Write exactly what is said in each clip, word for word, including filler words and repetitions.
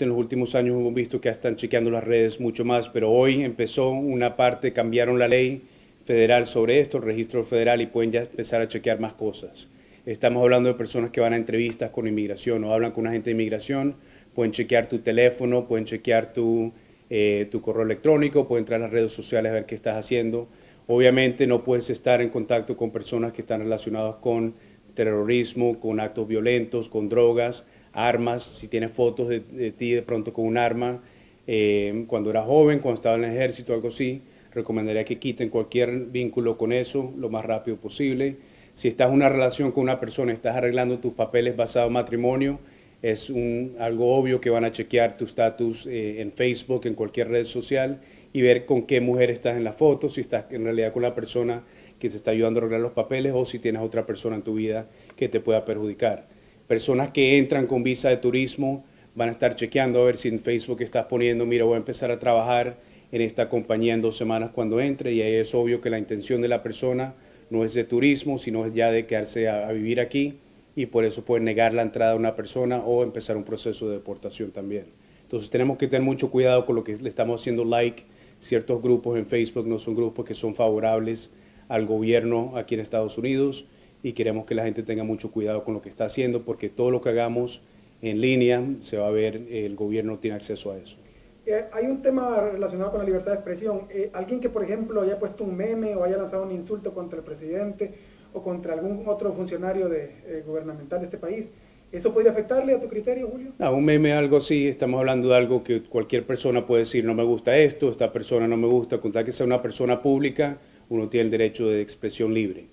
En los últimos años hemos visto que están chequeando las redes mucho más, pero hoy empezó una parte, cambiaron la ley federal sobre esto, el registro federal, y pueden ya empezar a chequear más cosas. Estamos hablando de personas que van a entrevistas con inmigración o hablan con una gente de inmigración, pueden chequear tu teléfono, pueden chequear tu, eh, tu correo electrónico, pueden entrar a las redes sociales a ver qué estás haciendo. Obviamente no puedes estar en contacto con personas que están relacionadas con terrorismo, con actos violentos, con drogas, armas, si tienes fotos de, de ti de pronto con un arma, eh, cuando eras joven, cuando estaba en el ejército, algo así, recomendaría que quiten cualquier vínculo con eso lo más rápido posible. Si estás en una relación con una persona, estás arreglando tus papeles basados en matrimonio, es un, algo obvio que van a chequear tu estatus eh, en Facebook, en cualquier red social, y ver con qué mujer estás en la foto, si estás en realidad con la persona que te está ayudando a arreglar los papeles o si tienes otra persona en tu vida que te pueda perjudicar. Personas que entran con visa de turismo van a estar chequeando a ver si en Facebook estás poniendo, mira, voy a empezar a trabajar en esta compañía en dos semanas cuando entre, y ahí es obvio que la intención de la persona no es de turismo, sino es ya de quedarse a, a vivir aquí, y por eso pueden negar la entrada a una persona o empezar un proceso de deportación también. Entonces tenemos que tener mucho cuidado con lo que le estamos haciendo like. Ciertos grupos en Facebook no son grupos que son favorables al gobierno aquí en Estados Unidos, y queremos que la gente tenga mucho cuidado con lo que está haciendo, porque todo lo que hagamos en línea se va a ver, el gobierno tiene acceso a eso. Eh, hay un tema relacionado con la libertad de expresión. Eh, alguien que, por ejemplo, haya puesto un meme o haya lanzado un insulto contra el presidente o contra algún otro funcionario de, eh, gubernamental de este país, ¿eso podría afectarle a tu criterio, Julio? No, un meme, algo así, estamos hablando de algo que cualquier persona puede decir, no me gusta esto, esta persona no me gusta, con tal que sea una persona pública, uno tiene el derecho de expresión libre.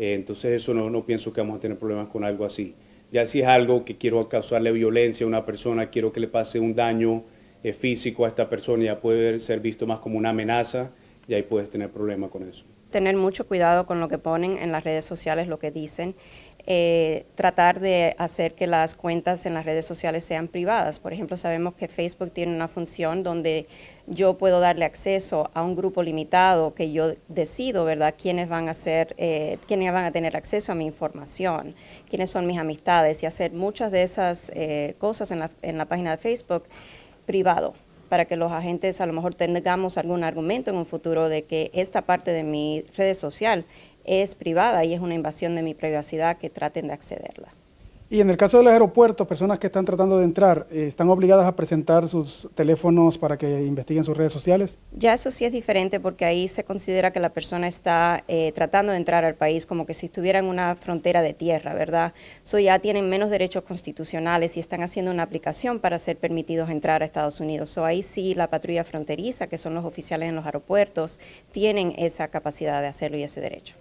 Entonces eso no, no pienso que vamos a tener problemas con algo así. Ya si es algo que quiero causarle violencia a una persona, quiero que le pase un daño eh, físico a esta persona, ya puede ser visto más como una amenaza, y ahí puedes tener problemas con eso. Tener mucho cuidado con lo que ponen en las redes sociales, lo que dicen. Eh, tratar de hacer que las cuentas en las redes sociales sean privadas. Por ejemplo, sabemos que Facebook tiene una función donde yo puedo darle acceso a un grupo limitado que yo decido, ¿verdad?, quiénes van a ser, eh, quiénes van a tener acceso a mi información, quiénes son mis amistades, y hacer muchas de esas eh, cosas en la, en la página de Facebook privado, para que los agentes a lo mejor tengamos algún argumento en un futuro de que esta parte de mi red social es privada y es una invasión de mi privacidad, que traten de accederla. Y en el caso de los aeropuertos, personas que están tratando de entrar, ¿están obligadas a presentar sus teléfonos para que investiguen sus redes sociales? Ya eso sí es diferente, porque ahí se considera que la persona está eh, tratando de entrar al país como que si estuviera en una frontera de tierra, ¿verdad? So ya tienen menos derechos constitucionales y están haciendo una aplicación para ser permitidos entrar a Estados Unidos. So ahí sí la patrulla fronteriza, que son los oficiales en los aeropuertos, tienen esa capacidad de hacerlo y ese derecho.